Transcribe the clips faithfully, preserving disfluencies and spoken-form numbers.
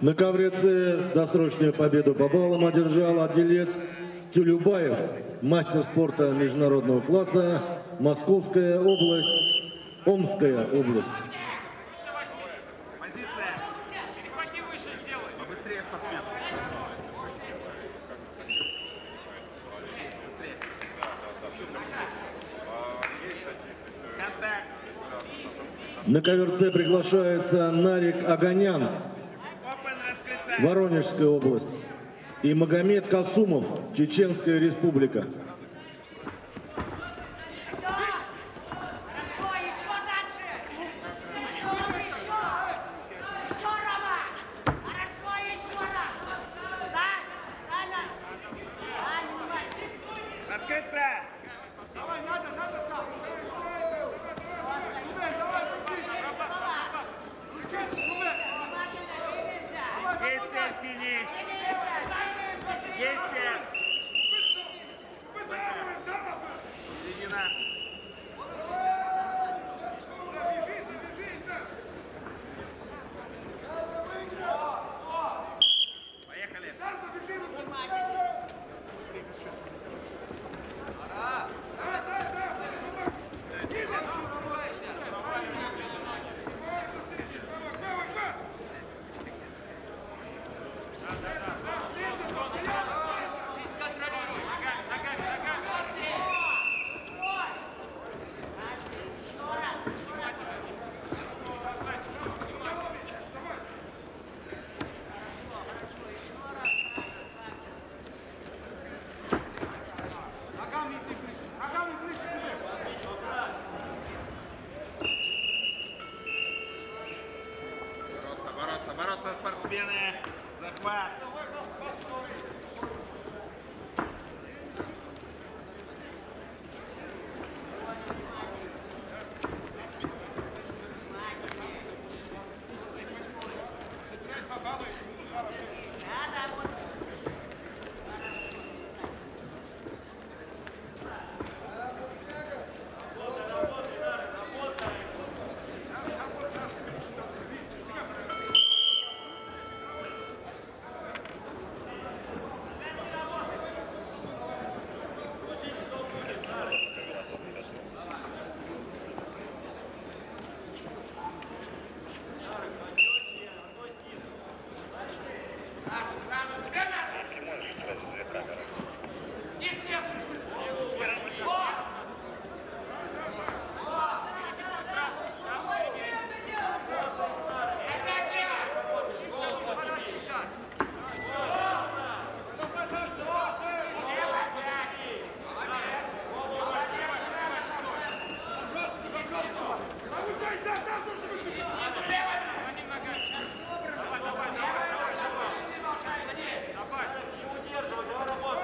На ковреце досрочную победу по баллам одержал Адилет Тюлюбаев, мастер спорта международного класса, Московская область, Омская область. На ковреце приглашается Нарик Оганян, Воронежская область, и Магомед Касумов, Чеченская республика. Работа!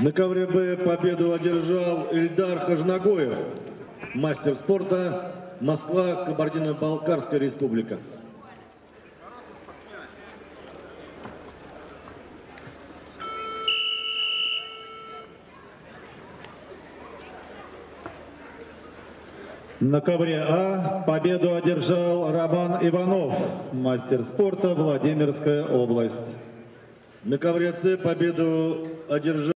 На ковре Б победу одержал Ильдар Хажногоев, мастер спорта, Москва, Кабардино-Балкарская республика. На ковре А победу одержал Роман Иванов, мастер спорта, Владимирская область. На ковре С победу одержал